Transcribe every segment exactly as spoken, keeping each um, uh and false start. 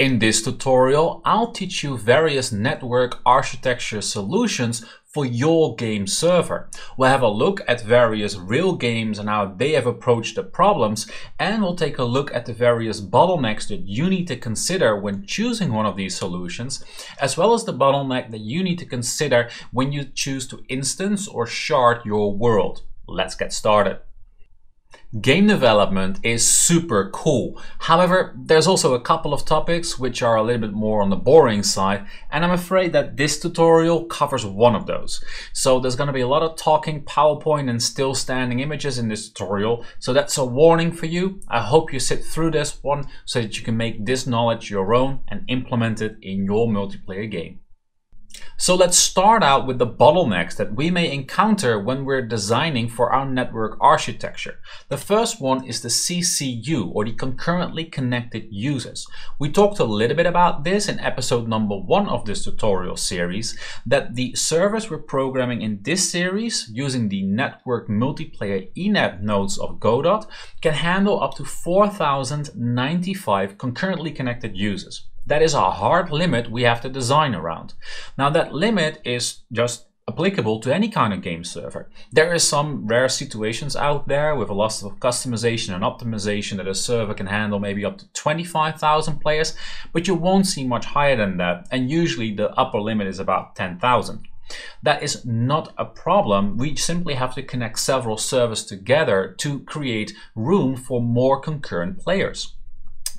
In this tutorial, I'll teach you various network architecture solutions for your game server. We'll have a look at various real games and how they have approached the problems, and we'll take a look at the various bottlenecks that you need to consider when choosing one of these solutions, as well as the bottleneck that you need to consider when you choose to instance or shard your world. Let's get started. Game development is super cool. However, there's also a couple of topics which are a little bit more on the boring side, and I'm afraid that this tutorial covers one of those. So there's going to be a lot of talking, PowerPoint and still standing images in this tutorial. So that's a warning for you. I hope you sit through this one so that you can make this knowledge your own and implement it in your multiplayer game. So let's start out with the bottlenecks that we may encounter when we're designing for our network architecture. The first one is the C C U, or the concurrently connected users. We talked a little bit about this in episode number one of this tutorial series, that the servers we're programming in this series using the network multiplayer ENet nodes of Godot can handle up to four thousand ninety-five concurrently connected users. That is a hard limit we have to design around. Now, that limit is just applicable to any kind of game server. There is some rare situations out there with a lot of customization and optimization that a server can handle maybe up to twenty-five thousand players, but you won't see much higher than that, and usually the upper limit is about ten thousand. That is not a problem. We simply have to connect several servers together to create room for more concurrent players.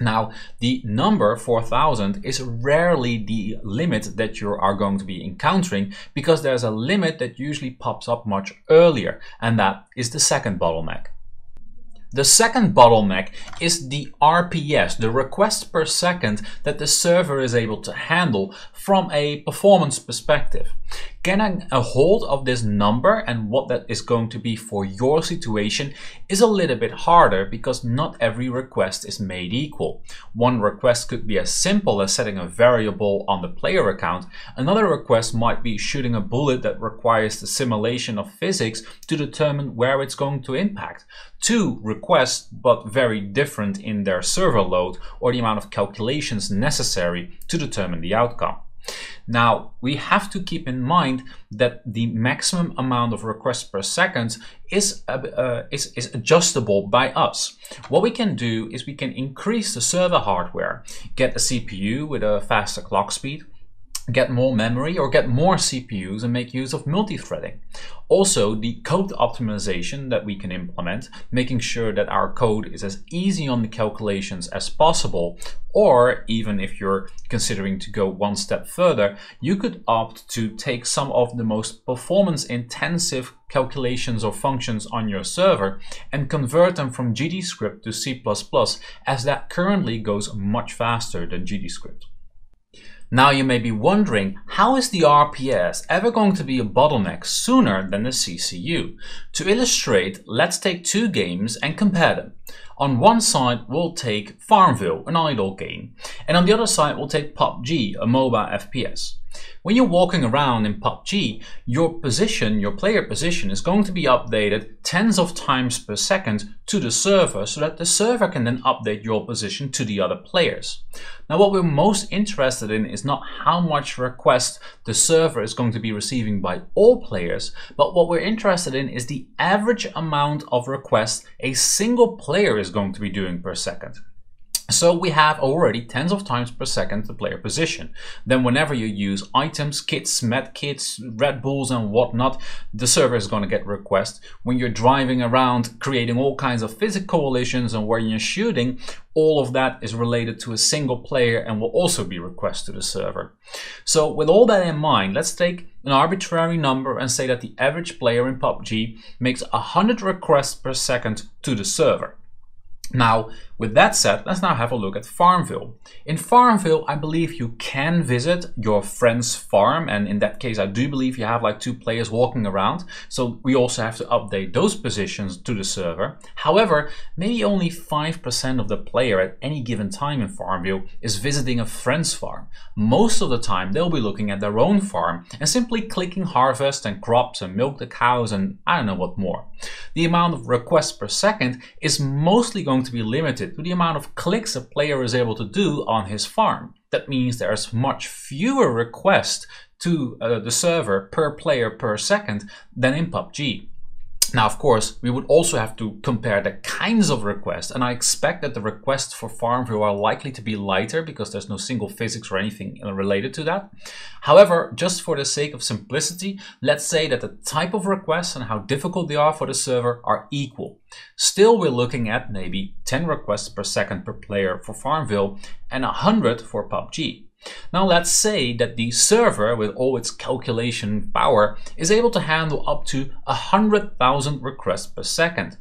Now, the number four thousand is rarely the limit that you are going to be encountering, because there's a limit that usually pops up much earlier, and that is the second bottleneck. The second bottleneck is the R P S, the requests per second that the server is able to handle from a performance perspective. Getting a hold of this number and what that is going to be for your situation is a little bit harder, because not every request is made equal. One request could be as simple as setting a variable on the player account. Another request might be shooting a bullet that requires the simulation of physics to determine where it's going to impact. Two requests, but very different in their server load or the amount of calculations necessary to determine the outcome. Now, we have to keep in mind that the maximum amount of requests per second is, uh, uh, is, is adjustable by us. What we can do is we can increase the server hardware, get a C P U with a faster clock speed, get more memory, or get more C P Us and make use of multi-threading. Also, the code optimization that we can implement, making sure that our code is as easy on the calculations as possible, or even if you're considering to go one step further, you could opt to take some of the most performance-intensive calculations or functions on your server and convert them from GDScript to C plus plus, as that currently goes much faster than GDScript. Now, you may be wondering, how is the R P S ever going to be a bottleneck sooner than the C C U? To illustrate, let's take two games and compare them. On one side, we'll take Farmville, an idle game, and on the other side, we'll take P U B G, a mobile F P S. When you're walking around in P U B G, your position, your player position, is going to be updated tens of times per second to the server, so that the server can then update your position to the other players. Now, what we're most interested in is not how much request the server is going to be receiving by all players, but what we're interested in is the average amount of requests a single player is going to be doing per second. So we have already tens of times per second the player position. Then whenever you use items, kits, med kits, Red Bulls and whatnot, the server is going to get requests. When you're driving around creating all kinds of physical collisions and where you're shooting, all of that is related to a single player and will also be requested to the server. So with all that in mind, let's take an arbitrary number and say that the average player in P U B G makes one hundred requests per second to the server. Now, with that said, let's now have a look at Farmville. In Farmville, I believe you can visit your friend's farm, and in that case, I do believe you have like two players walking around, so we also have to update those positions to the server. However, maybe only five percent of the player at any given time in Farmville is visiting a friend's farm. Most of the time, they'll be looking at their own farm and simply clicking harvest and crops and milk the cows and I don't know what more. The amount of requests per second is mostly going to be limited related to the amount of clicks a player is able to do on his farm. That means there's much fewer requests to uh, the server per player per second than in P U B G. Now, of course, we would also have to compare the kinds of requests, and I expect that the requests for Farmville are likely to be lighter because there's no single physics or anything related to that. However, just for the sake of simplicity, let's say that the type of requests and how difficult they are for the server are equal. Still, we're looking at maybe ten requests per second per player for Farmville and one hundred for P U B G. Now let's say that the server, with all its calculation power, is able to handle up to one hundred thousand requests per second.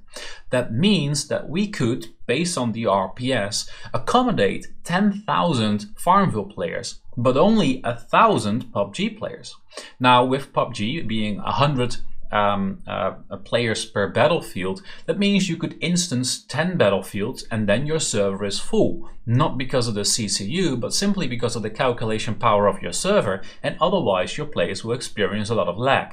That means that we could, based on the R P S, accommodate ten thousand Farmville players, but only one thousand P U B G players. Now, with P U B G being one hundred Um, uh, players per battlefield, that means you could instance ten battlefields and then your server is full, not because of the C C U, but simply because of the calculation power of your server, and otherwise your players will experience a lot of lag.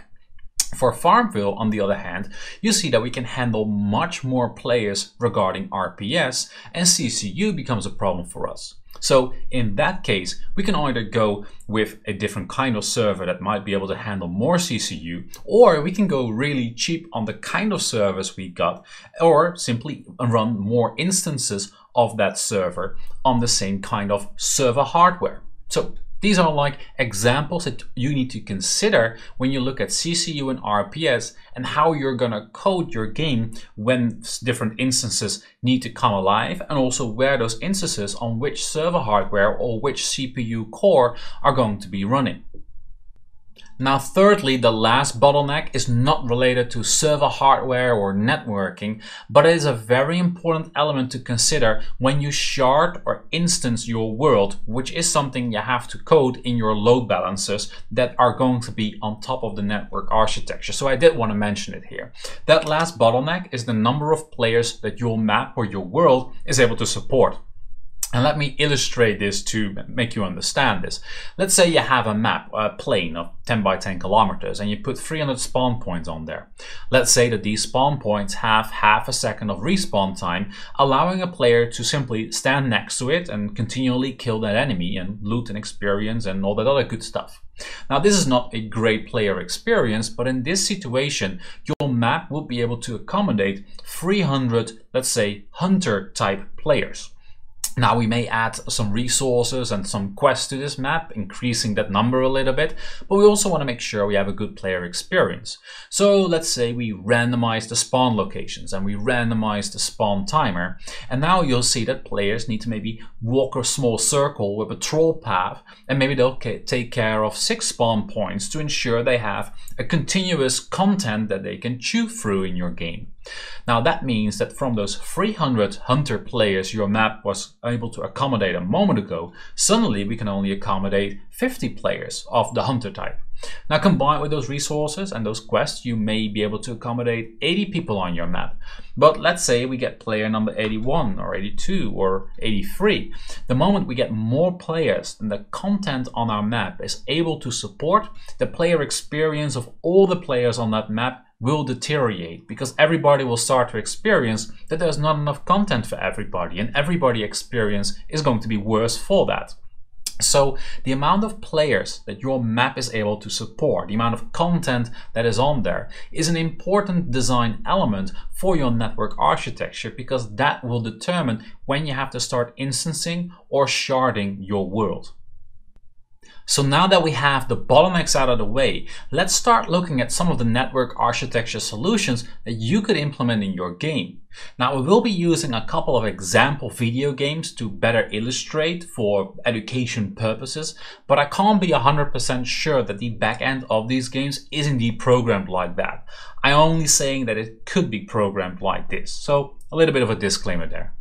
For Farmville, on the other hand, you see that we can handle much more players regarding R P S, and C C U becomes a problem for us. So in that case, we can either go with a different kind of server that might be able to handle more C C U, or we can go really cheap on the kind of service we got, or simply run more instances of that server on the same kind of server hardware. So these are like examples that you need to consider when you look at C C U and R P S and how you're gonna code your game when different instances need to come alive, and also where those instances on which server hardware or which C P U core are going to be running. Now, thirdly, the last bottleneck is not related to server hardware or networking, but it is a very important element to consider when you shard or instance your world, which is something you have to code in your load balancers that are going to be on top of the network architecture. So I did want to mention it here. That last bottleneck is the number of players that your map or your world is able to support. And let me illustrate this to make you understand this. Let's say you have a map, a plane of ten by ten kilometers, and you put three hundred spawn points on there. Let's say that these spawn points have half a second of respawn time, allowing a player to simply stand next to it and continually kill that enemy and loot and experience and all that other good stuff. Now, this is not a great player experience, but in this situation, your map will be able to accommodate three hundred, let's say, hunter type players. Now, we may add some resources and some quests to this map, increasing that number a little bit, but we also want to make sure we have a good player experience. So let's say we randomize the spawn locations and we randomize the spawn timer. And now you'll see that players need to maybe walk a small circle with a troll path, and maybe they'll take care of six spawn points to ensure they have a continuous content that they can chew through in your game. Now, that means that from those three hundred hunter players your map was able to accommodate a moment ago, suddenly we can only accommodate fifty players of the hunter type. Now, combined with those resources and those quests, you may be able to accommodate eighty people on your map. But let's say we get player number eighty-one or eighty-two or eighty-three. The moment we get more players than the content on our map is able to support, the player experience of all the players on that map will deteriorate, because everybody will start to experience that there's not enough content for everybody, and everybody's experience is going to be worse for that. So the amount of players that your map is able to support, the amount of content that is on there, is an important design element for your network architecture, because that will determine when you have to start instancing or sharding your world. So now that we have the bottlenecks out of the way, let's start looking at some of the network architecture solutions that you could implement in your game. Now, we will be using a couple of example video games to better illustrate for education purposes, but I can't be one hundred percent sure that the back end of these games is indeed programmed like that. I'm only saying that it could be programmed like this. So a little bit of a disclaimer there.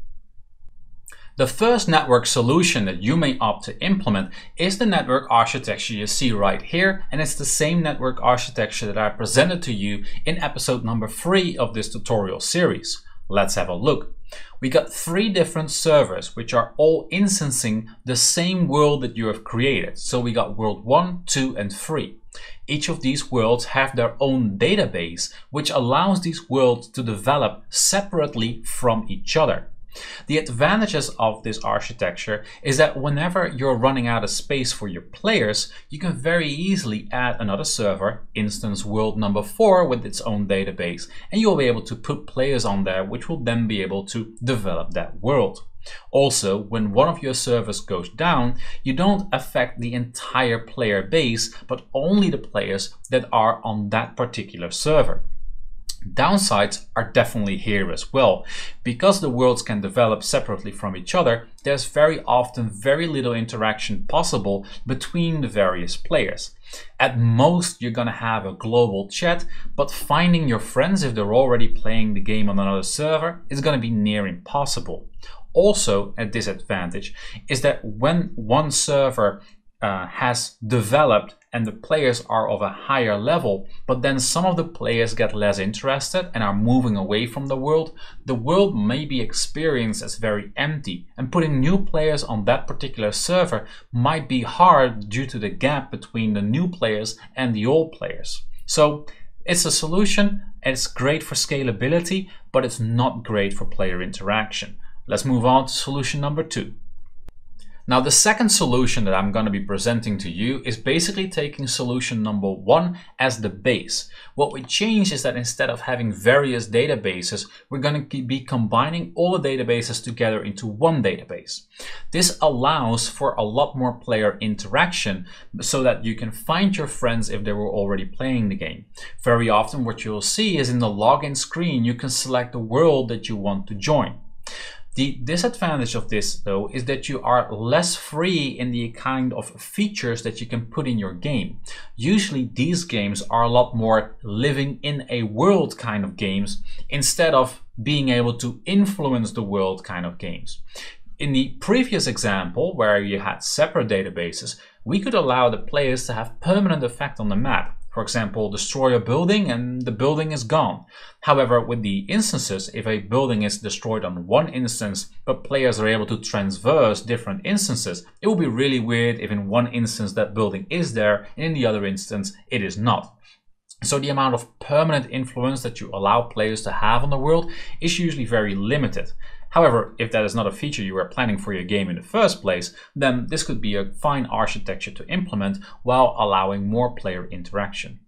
The first network solution that you may opt to implement is the network architecture you see right here, and it's the same network architecture that I presented to you in episode number three of this tutorial series. Let's have a look. We got three different servers which are all instancing the same world that you have created. So we got world one, two, and three. Each of these worlds have their own database, which allows these worlds to develop separately from each other. The advantages of this architecture is that whenever you're running out of space for your players, you can very easily add another server, instance world number four with its own database, and you'll be able to put players on there which will then be able to develop that world. Also, when one of your servers goes down, you don't affect the entire player base, but only the players that are on that particular server. Downsides are definitely here as well. Because the worlds can develop separately from each other, there's very often very little interaction possible between the various players. At most, you're gonna have a global chat, but finding your friends if they're already playing the game on another server is gonna be near impossible. Also, a disadvantage is that when one server uh, has developed and the players are of a higher level, but then some of the players get less interested and are moving away from the world, the world may be experienced as very empty, and putting new players on that particular server might be hard due to the gap between the new players and the old players. So it's a solution, it's great for scalability, but it's not great for player interaction. Let's move on to solution number two. Now, the second solution that I'm going to be presenting to you is basically taking solution number one as the base. What we change is that instead of having various databases, we're going to be combining all the databases together into one database. This allows for a lot more player interaction so that you can find your friends if they were already playing the game. Very often what you'll see is in the login screen, you can select the world that you want to join. The disadvantage of this, though, is that you are less free in the kind of features that you can put in your game. Usually these games are a lot more living in a world kind of games instead of being able to influence the world kind of games. In the previous example, where you had separate databases, we could allow the players to have permanent effect on the map. For example, destroy a building and the building is gone. However, with the instances, if a building is destroyed on one instance, but players are able to transverse different instances, it will be really weird if in one instance that building is there and in the other instance it is not. So the amount of permanent influence that you allow players to have on the world is usually very limited. However, if that is not a feature you were planning for your game in the first place, then this could be a fine architecture to implement while allowing more player interaction.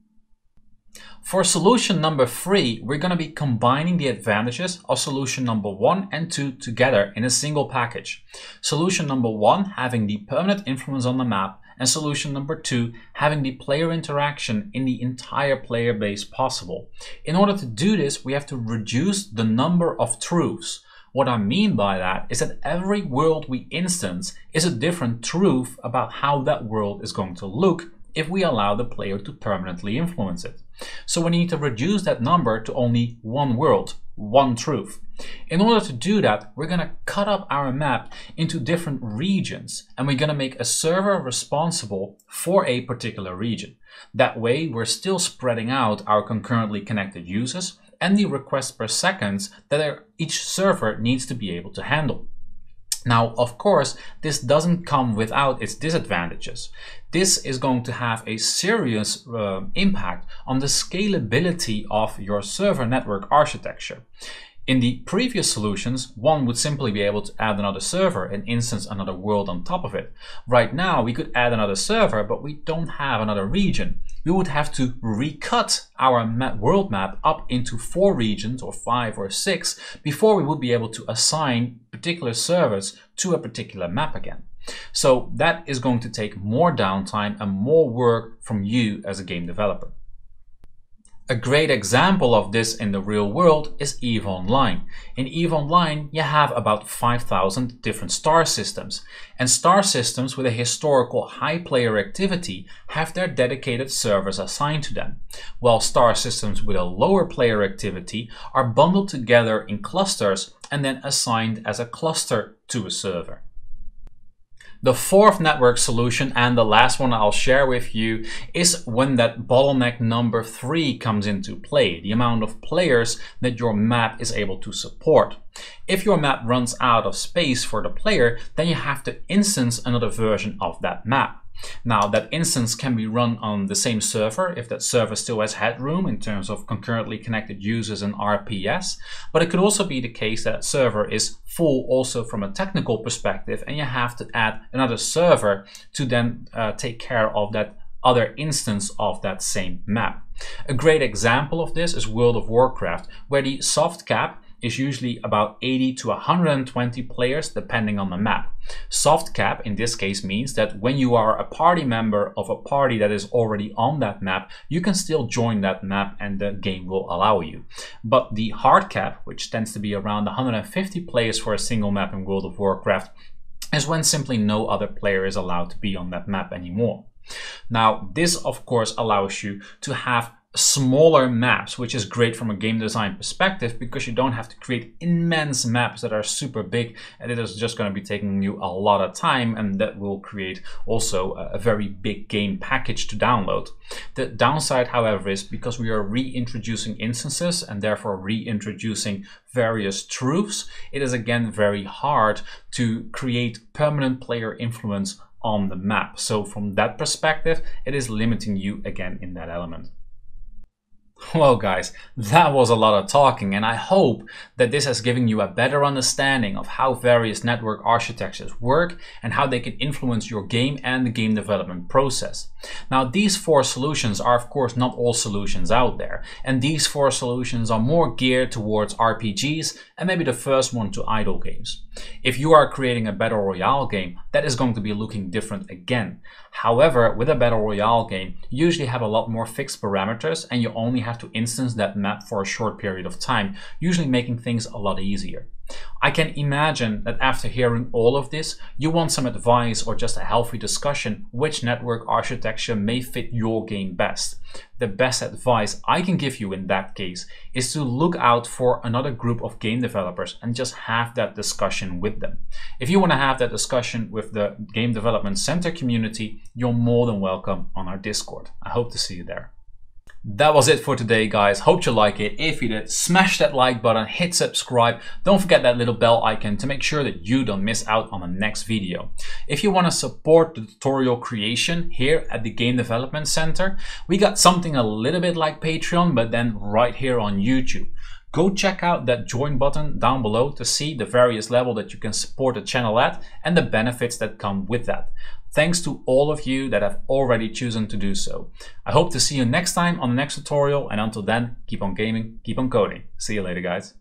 For solution number three, we're going to be combining the advantages of solution number one and two together in a single package. Solution number one having the permanent influence on the map, and solution number two, having the player interaction in the entire player base possible. In order to do this, we have to reduce the number of truths. What I mean by that is that every world we instance is a different truth about how that world is going to look if we allow the player to permanently influence it. So we need to reduce that number to only one world, one truth. In order to do that, we're going to cut up our map into different regions, and we're going to make a server responsible for a particular region. That way, we're still spreading out our concurrently connected users and the requests per second that each server needs to be able to handle. Now, of course, this doesn't come without its disadvantages. This is going to have a serious uh, impact on the scalability of your server network architecture. In the previous solutions, one would simply be able to add another server and instance another world on top of it. Right now, we could add another server, but we don't have another region. We would have to recut our map, world map up into four regions or five or six before we would be able to assign particular servers to a particular map again. So that is going to take more downtime and more work from you as a game developer. A great example of this in the real world is EVE Online. In EVE Online, you have about five thousand different star systems. And star systems with a historical high player activity have their dedicated servers assigned to them, while star systems with a lower player activity are bundled together in clusters and then assigned as a cluster to a server. The fourth network solution, and the last one I'll share with you, is when that bottleneck number three comes into play, the amount of players that your map is able to support. If your map runs out of space for the player, then you have to instance another version of that map. Now that instance can be run on the same server if that server still has headroom in terms of concurrently connected users and R P S, but it could also be the case that server is full also from a technical perspective and you have to add another server to then uh, take care of that other instance of that same map. A great example of this is World of Warcraft, where the soft cap is usually about eighty to one hundred twenty players depending on the map. Soft cap in this case means that when you are a party member of a party that is already on that map, you can still join that map and the game will allow you. But the hard cap, which tends to be around one hundred fifty players for a single map in World of Warcraft, is when simply no other player is allowed to be on that map anymore. Now, this of course allows you to have smaller maps, which is great from a game design perspective because you don't have to create immense maps that are super big, and it is just going to be taking you a lot of time, and that will create also a very big game package to download. The downside, however, is because we are reintroducing instances and therefore reintroducing various truths, it is again very hard to create permanent player influence on the map. So from that perspective, it is limiting you again in that element. Well guys, that was a lot of talking, and I hope that this has given you a better understanding of how various network architectures work and how they can influence your game and the game development process. Now, these four solutions are of course not all solutions out there, and these four solutions are more geared towards R P Gs and maybe the first one to idle games. If you are creating a battle royale game, that is going to be looking different again. However, with a battle royale game, you usually have a lot more fixed parameters and you only have have to instance that map for a short period of time, usually making things a lot easier. I can imagine that after hearing all of this, you want some advice or just a healthy discussion which network architecture may fit your game best. The best advice I can give you in that case is to look out for another group of game developers and just have that discussion with them. If you want to have that discussion with the Game Development Center community, you're more than welcome on our Discord. I hope to see you there. That was it for today, guys. Hope you like it. If you did, smash that like button, hit subscribe. Don't forget that little bell icon to make sure that you don't miss out on the next video. If you want to support the tutorial creation here at the Game Development Center, we got something a little bit like Patreon, but then right here on YouTube. Go check out that join button down below to see the various level that you can support the channel at and the benefits that come with that. Thanks to all of you that have already chosen to do so. I hope to see you next time on the next tutorial, and until then, keep on gaming, keep on coding. See you later, guys.